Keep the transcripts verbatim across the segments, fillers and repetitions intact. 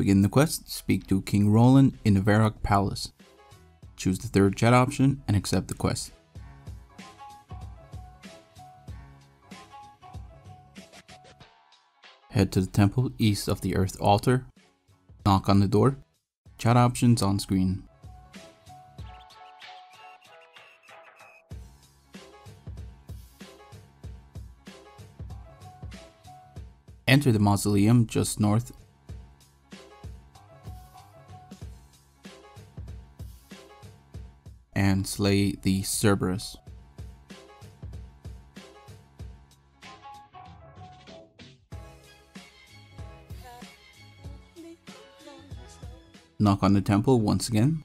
begin the quest, speak to King Roald in the Varrock Palace. Choose the third chat option and accept the quest. Head to the temple east of the Earth Altar. Knock on the door. Chat options on screen. Enter the mausoleum just north. And slay the Cerberus. Knock on the temple once again.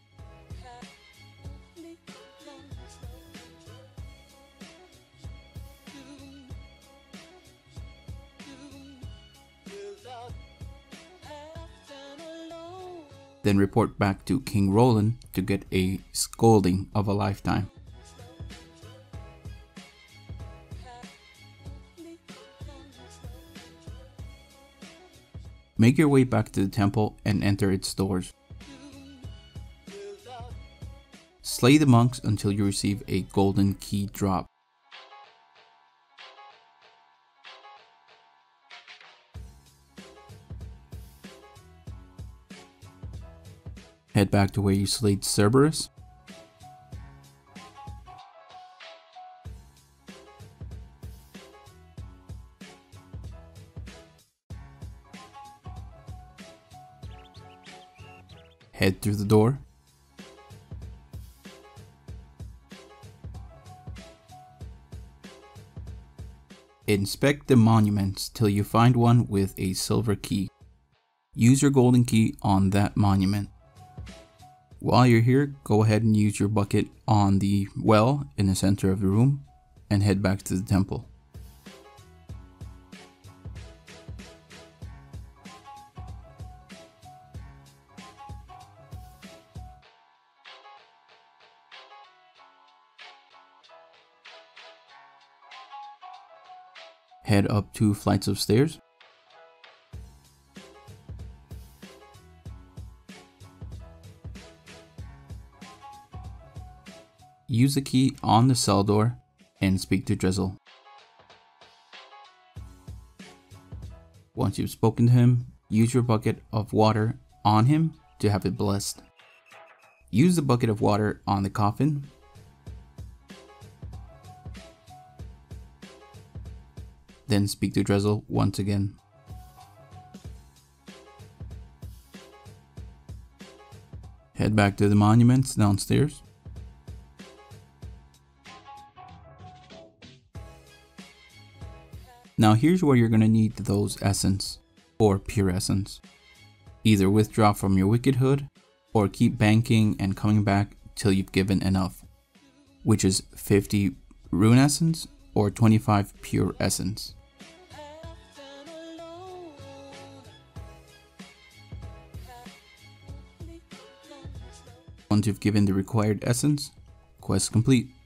Then report back to King Roald to get a scolding of a lifetime. Make your way back to the temple and enter its doors. Slay the monks until you receive a golden key drop. Head back to where you slayed Cerberus. Head through the door. Inspect the monuments till you find one with a silver key. Use your golden key on that monument. While you're here, go ahead and use your bucket on the well in the center of the room and head back to the temple. Head up two flights of stairs. Use the key on the cell door and speak to Drezel. Once you've spoken to him, use your bucket of water on him to have it blessed. Use the bucket of water on the coffin. Then speak to Drezel once again. Head back to the monuments downstairs. Now here's where you're going to need those essence, or pure essence. Either withdraw from your wickedhood, or keep banking and coming back till you've given enough, which is fifty rune essence, or twenty-five pure essence. Once you've given the required essence, quest complete.